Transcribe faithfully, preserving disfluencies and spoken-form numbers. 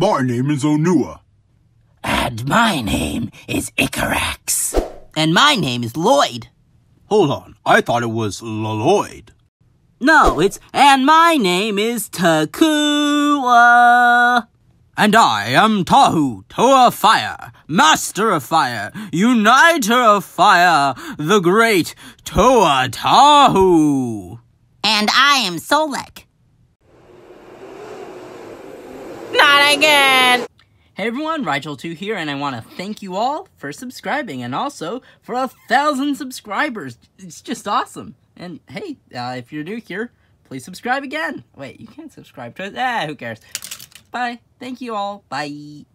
My name is Onua. And my name is Ikarax. And my name is Lloyd. Hold on, I thought it was Lloyd. No, it's, and my name is Takua. And I am Tahu, T O A Fire, Master of Fire, Uniter of Fire, the great T O A Tahu. And I am Solek. Not again! Hey everyone, Rigel two here, and I want to thank you all for subscribing, and also for a thousand subscribers. It's just awesome. And hey, uh, if you're new here, please subscribe again. Wait, you can't subscribe to it? Ah, who cares? Bye. Thank you all. Bye.